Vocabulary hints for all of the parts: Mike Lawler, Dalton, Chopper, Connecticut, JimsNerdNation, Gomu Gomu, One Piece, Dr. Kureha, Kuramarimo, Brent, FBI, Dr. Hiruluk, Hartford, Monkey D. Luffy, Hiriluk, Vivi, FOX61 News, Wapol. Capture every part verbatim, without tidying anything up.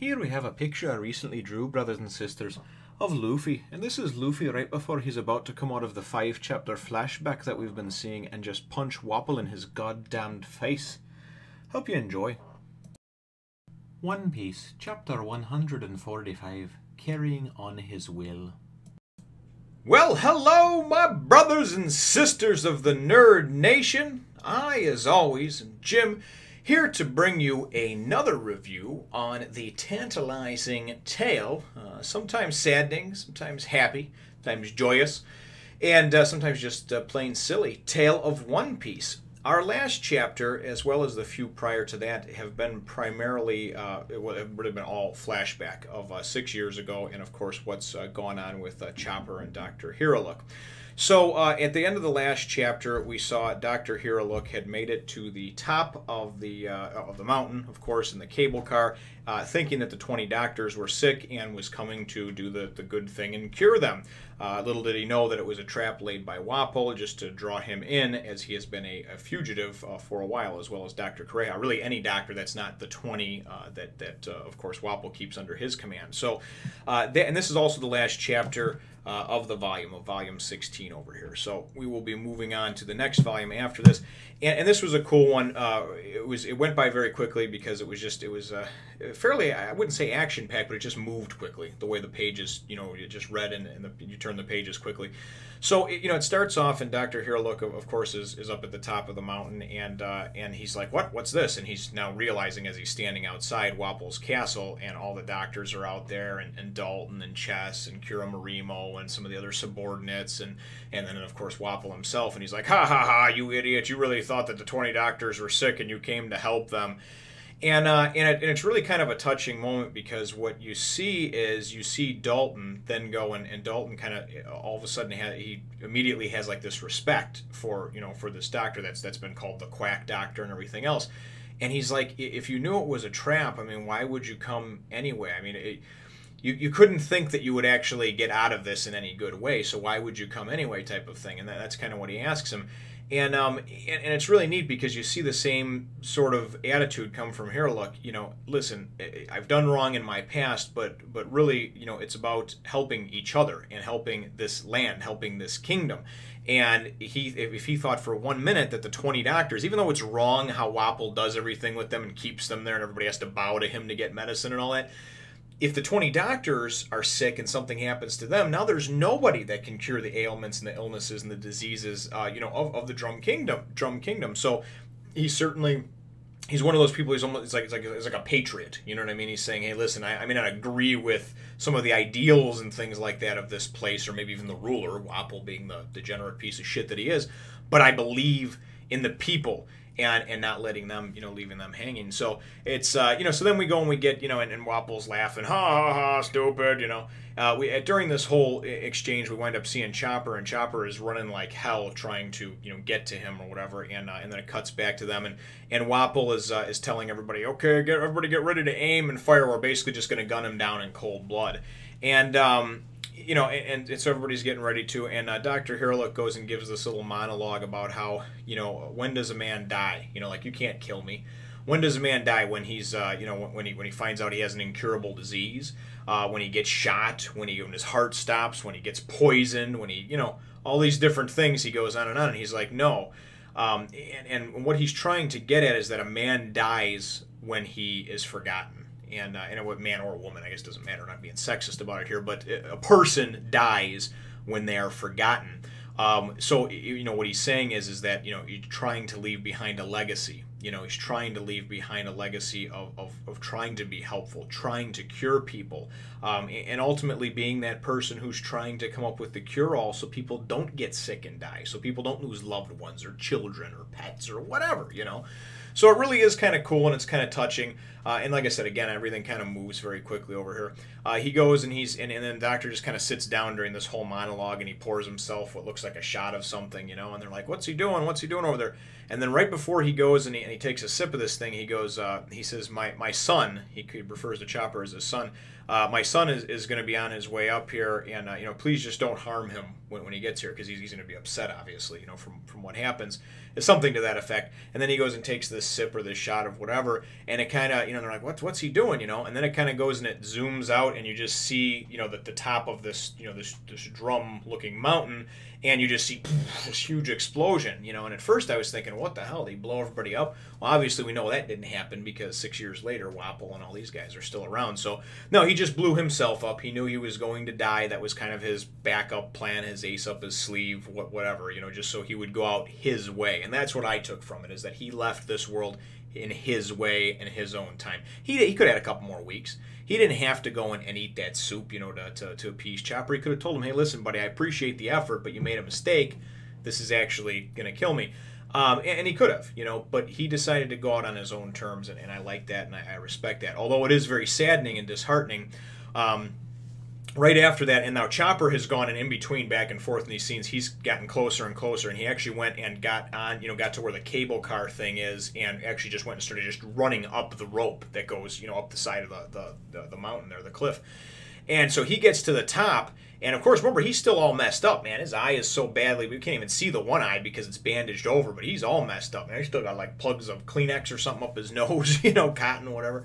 Here we have a picture I recently drew, brothers and sisters, of Luffy, and this is Luffy right before he's about to come out of the five chapter flashback that we've been seeing and just punch Wapol in his goddamned face. Hope you enjoy. One Piece, chapter one hundred forty-five, Carrying on His Will. Well, hello my brothers and sisters of the Nerd Nation. I, as always, am Jim, here to bring you another review on the tantalizing tale, uh, sometimes saddening, sometimes happy, sometimes joyous, and uh, sometimes just uh, plain silly, tale of One Piece. Our last chapter, as well as the few prior to that, have been primarily, uh, it would have been all flashback of uh, six years ago, and of course what's uh, gone on with uh, Chopper and Doctor Hiruluk. So uh, at the end of the last chapter, we saw Doctor Hiruluk had made it to the top of the uh, of the mountain, of course, in the cable car, uh, thinking that the twenty doctors were sick and was coming to do the, the good thing and cure them. Uh, little did he know that it was a trap laid by Wapol just to draw him in, as he has been a, a fugitive uh, for a while, as well as Doctor Kureha. Really, any doctor that's not the twenty uh, that, that uh, of course, Wapol keeps under his command. So, uh, th and this is also the last chapter Uh, of the volume, of volume sixteen over here. So we will be moving on to the next volume after this. And, and this was a cool one. Uh, it was it went by very quickly because it was just, it was uh, fairly, I wouldn't say action-packed, but it just moved quickly. The way the pages, you know, you just read and, and the, you turn the pages quickly. So, it, you know, it starts off and Doctor Hiruluk, of course, is, is up at the top of the mountain. And uh, and he's like, what? What's this? And he's now realizing as he's standing outside Wapol's castle and all the doctors are out there, and, and Dalton and Chess and Kuramarimo and some of the other subordinates, and and then of course Wapol himself, and he's like, ha ha ha, you idiot, you really thought that the twenty doctors were sick and you came to help them. And uh and, it, and it's really kind of a touching moment, because what you see is you see Dalton then go, and, and Dalton kind of all of a sudden ha he immediately has like this respect for, you know, for this doctor that's that's been called the quack doctor and everything else. And he's like, if you knew it was a trap, I mean, why would you come anyway? I mean, it You, you couldn't think that you would actually get out of this in any good way, so why would you come anyway, type of thing. And that, that's kind of what he asks him. And, um, and and it's really neat because you see the same sort of attitude come from Hiruluk. You know, listen, I've done wrong in my past, but but really, you know, it's about helping each other and helping this land, helping this kingdom. And he, if he thought for one minute that the twenty doctors, even though it's wrong how Wapol does everything with them and keeps them there and everybody has to bow to him to get medicine and all that, if the twenty doctors are sick and something happens to them, now there's nobody that can cure the ailments and the illnesses and the diseases, uh, you know, of, of the Drum Kingdom. Drum Kingdom. So he certainly, he's one of those people who's almost, it's like, it's like, it's like a patriot. You know what I mean? He's saying, hey, listen, I, I may not agree with some of the ideals and things like that of this place, or maybe even the ruler, Wapol being the degenerate piece of shit that he is, but I believe in the people. And, and not letting them, you know, leaving them hanging. So it's, uh, you know, so then we go and we get, you know, and, and Wapol's laughing, ha ha ha, stupid, you know. Uh, we during this whole exchange, we wind up seeing Chopper, and Chopper is running like hell trying to, you know, get to him or whatever. And uh, and then it cuts back to them, and and Wapol is uh, is telling everybody, okay, get everybody get ready to aim and fire. We're basically just gonna gun him down in cold blood, and um. You know, and, and so everybody's getting ready to, and uh, Doctor Hiruluk goes and gives this little monologue about how, you know, when does a man die? You know, like, you can't kill me. When does a man die? When he's, uh, you know, when he when he finds out he has an incurable disease, uh, when he gets shot, when he when his heart stops, when he gets poisoned, when he, you know, all these different things. He goes on and on, and he's like, no. Um, and, and what he's trying to get at is that a man dies when he is forgotten. And, uh, and what man or woman, I guess, doesn't matter. I'm not being sexist about it here, but a person dies when they are forgotten. Um, so, you know, what he's saying is, is that, you know, you're trying to leave behind a legacy. You know, he's trying to leave behind a legacy of, of, of trying to be helpful, trying to cure people, um, and ultimately being that person who's trying to come up with the cure-all so people don't get sick and die, so people don't lose loved ones or children or pets or whatever, you know. So it really is kind of cool, and it's kind of touching. Uh, and like I said, again, everything kind of moves very quickly over here. Uh, he goes and he's, and, and then the doctor just kind of sits down during this whole monologue, and he pours himself what looks like a shot of something, you know. And they're like, "What's he doing? What's he doing over there?" And then right before he goes and he, and he takes a sip of this thing, he goes, uh, he says, "My my son," he refers to Chopper as his son. Uh, my son is, is going to be on his way up here, and uh, you know, please just don't harm him when, when he gets here, because he's, he's going to be upset, obviously, you know, from from what happens. It's something to that effect. And then he goes and takes this this sip or this shot of whatever, and it kind of, you know, they're like, what's, what's he doing, you know? And then it kind of goes and it zooms out, and you just see, you know, that the top of this, you know, this, this drum-looking mountain, and you just see pff, this huge explosion, you know? And at first I was thinking, what the hell, they blow everybody up? Well, obviously we know that didn't happen because six years later, Wapol and all these guys are still around. So, no, he just blew himself up. He knew he was going to die. That was kind of his backup plan, his ace up his sleeve, whatever, you know, just so he would go out his way. And that's what I took from it, is that he left this world in his way, in his own time. He, he could have had a couple more weeks. He didn't have to go in and eat that soup, you know, to, to, to appease Chopper. He could have told him, hey, listen, buddy, I appreciate the effort, but you made a mistake. This is actually going to kill me. Um, and he could have, you know, but he decided to go out on his own terms, and, and I like that, and I, I respect that. Although it is very saddening and disheartening, um, right after that, and now Chopper has gone and in between back and forth in these scenes, he's gotten closer and closer, and he actually went and got on, you know, got to where the cable car thing is, and actually just went and started just running up the rope that goes, you know, up the side of the, the, the, the mountain there, the cliff. And so he gets to the top, and of course, remember, he's still all messed up, man. His eye is so badly, we can't even see the one eye because it's bandaged over, but he's all messed up, man. He's still got, like, plugs of Kleenex or something up his nose, you know, cotton, whatever.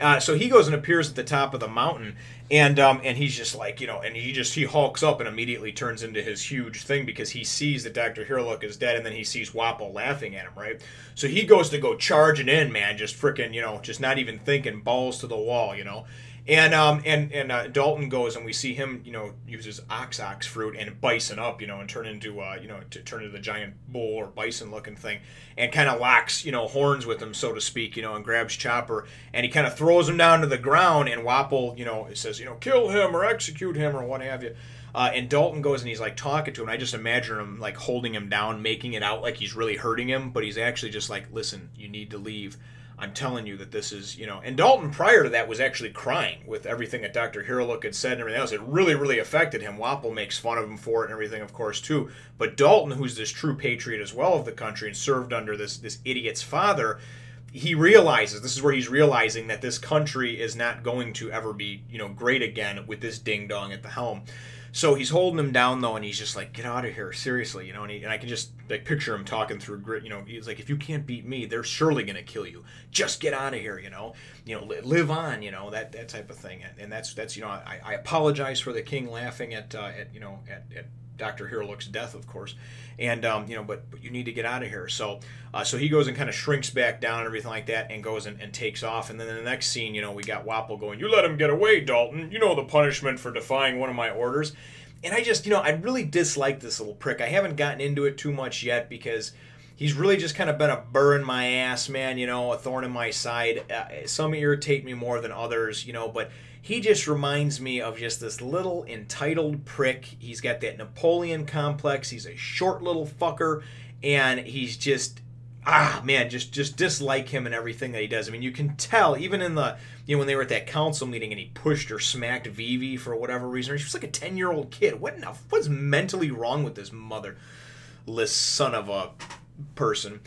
Uh, so he goes and appears at the top of the mountain, and um, and he's just like, you know, and he just, he hulks up and immediately turns into his huge thing because he sees that Doctor Hiruluk is dead, and then he sees Wapol laughing at him, right? So he goes to go charging in, man, just freaking, you know, just not even thinking, balls to the wall, you know? And um and and uh, Dalton goes, and we see him, you know, uses ox ox fruit and bison up, you know, and turn into uh you know to turn into the giant bull or bison looking thing, and kind of locks, you know, horns with him, so to speak, you know, and grabs Chopper, and he kind of throws him down to the ground, and Wapol, you know, says, you know, kill him or execute him or what have you. Uh, and Dalton goes and he's like talking to him. I just imagine him like holding him down, making it out like he's really hurting him, but he's actually just like, listen, you need to leave. I'm telling you that this is, you know, and Dalton prior to that was actually crying with everything that Doctor Hiruluk had said and everything else. It really, really affected him. Wapol makes fun of him for it and everything, of course, too. But Dalton, who's this true patriot as well of the country and served under this, this idiot's father, he realizes, this is where he's realizing that this country is not going to ever be, you know, great again with this ding-dong at the helm. So he's holding him down, though, and he's just like, get out of here, seriously, you know, and, he, and I can just, like, picture him talking through grit, you know, he's like, if you can't beat me, they're surely going to kill you. Just get out of here, you know, you know, li live on, you know, that, that type of thing, and, and that's, that's, you know, I, I apologize for the king laughing at, uh, at you know, at, at Doctor Hiruluk's death, of course, and, um, you know, but, but you need to get out of here, so, uh, so he goes and kind of shrinks back down and everything like that, and goes and, and takes off, and then in the next scene, you know, we got Wapol going, you let him get away, Dalton, you know, the punishment for defying one of my orders. And I just, you know, I really dislike this little prick. I haven't gotten into it too much yet because he's really just kind of been a burr in my ass, man, you know, a thorn in my side. Uh, some irritate me more than others, you know, but he just reminds me of just this little entitled prick. He's got that Napoleon complex. He's a short little fucker, and he's just... ah, man, just just dislike him and everything that he does. I mean, you can tell, even in the, you know, when they were at that council meeting and he pushed or smacked Vivi for whatever reason. She was like a ten-year-old kid. What enough? What's mentally wrong with this motherless son of a person?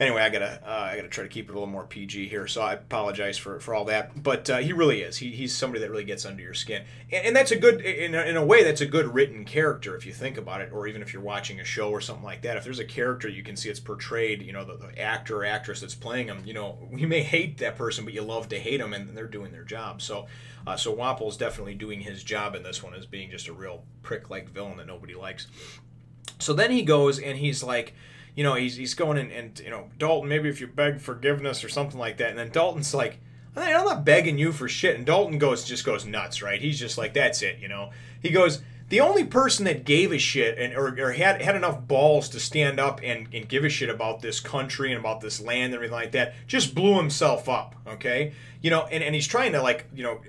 Anyway, I gotta uh, I gotta try to keep it a little more P G here, so I apologize for for all that. But uh, he really is. He, he's somebody that really gets under your skin, and, and that's a good in a, in a way. That's a good written character if you think about it, or even if you're watching a show or something like that. If there's a character you can see it's portrayed, you know, the, the actor or actress that's playing them, you know, you may hate that person, but you love to hate them, and they're doing their job. So, uh, so Wapol's definitely doing his job in this one as being just a real prick-like villain that nobody likes. So then he goes and he's like, you know, he's, he's going and, and, you know, Dalton, maybe if you beg forgiveness or something like that. And then Dalton's like, I'm not begging you for shit. And Dalton goes, just goes nuts, right? He's just like, that's it, you know. He goes, the only person that gave a shit and or, or had, had enough balls to stand up and, and give a shit about this country and about this land and everything like that just blew himself up, okay? You know, and, and he's trying to, like, you know,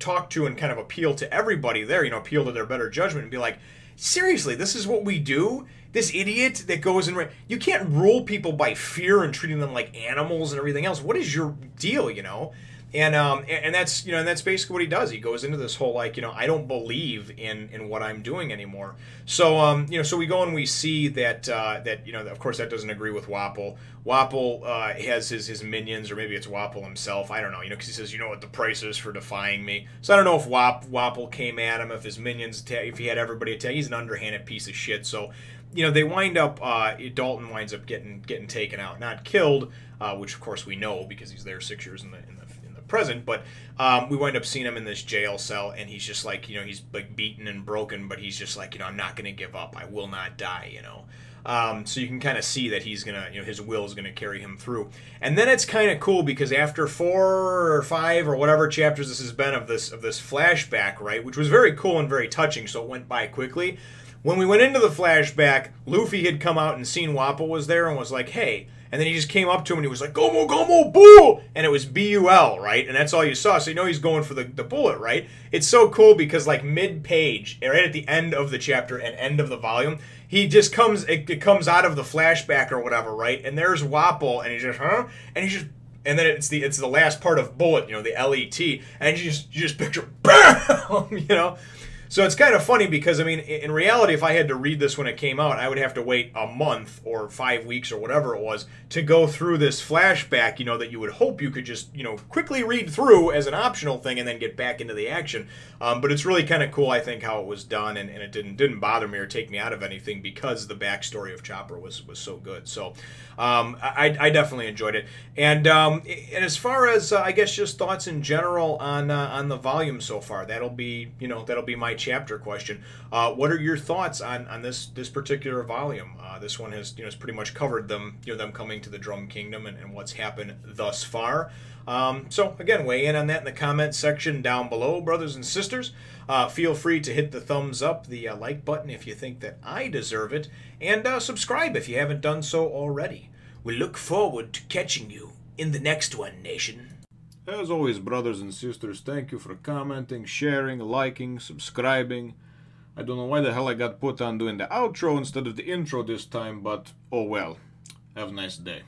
talk to and kind of appeal to everybody there, you know, appeal to their better judgment and be like, seriously, this is what we do? This idiot that goes and... you can't rule people by fear and treating them like animals and everything else. What is your deal, you know? And um, and that's, you know, and that's basically what he does. He goes into this whole, like, you know, I don't believe in in what I'm doing anymore. So um, you know, so we go and we see that uh, that you know, of course, that doesn't agree with Wapol. Wapol uh, has his his minions, or maybe it's Wapol himself. I don't know, you know, because he says, you know what the price is for defying me. So I don't know if Wap Wapol came at him, if his minions, attack, if he had everybody attack. He's an underhanded piece of shit. So, you know, they wind up. Uh, Dalton winds up getting getting taken out, not killed. uh, which of course we know because he's there six years in the in the, in the present. But um, we wind up seeing him in this jail cell, and he's just like, you know, he's like beaten and broken, but he's just like, you know, I'm not going to give up. I will not die, you know. Um, so you can kind of see that he's gonna, you know, his will is gonna carry him through. And then it's kind of cool because after four or five or whatever chapters this has been of this of this flashback, right, which was very cool and very touching, so it went by quickly. When we went into the flashback, Luffy had come out and seen Wapol was there and was like, hey. And then he just came up to him and he was like, Gomu, Gomu, Bull! And it was B U L, right? And that's all you saw. So you know he's going for the, the bullet, right? It's so cool because like mid-page, right at the end of the chapter and end of the volume, he just comes, it, it comes out of the flashback or whatever, right? And there's Wapol and he's just, huh? And he's just, and then it's the it's the last part of bullet, you know, the L E T. And you just, you just picture, BAM! You know? So it's kind of funny because, I mean, in reality, if I had to read this when it came out, I would have to wait a month or five weeks or whatever it was to go through this flashback, you know, that you would hope you could just, you know, quickly read through as an optional thing and then get back into the action. Um, but it's really kind of cool, I think, how it was done, and, and it didn't didn't bother me or take me out of anything because the backstory of Chopper was, was so good. So um, I, I definitely enjoyed it. And, um, and as far as, uh, I guess, just thoughts in general on, uh, on the volume so far, that'll be, you know, that'll be my chapter question. Uh, what are your thoughts on on this this particular volume? Uh, this one has you know has pretty much covered them you know them coming to the Drum Kingdom and, and what's happened thus far. Um, so again, weigh in on that in the comment section down below, brothers and sisters. Uh, feel free to hit the thumbs up, the uh, like button if you think that I deserve it, and uh, subscribe if you haven't done so already. We look forward to catching you in the next one, nation. As always, brothers and sisters, thank you for commenting, sharing, liking, subscribing. I don't know why the hell I got put on doing the outro instead of the intro this time, but oh well. Have a nice day.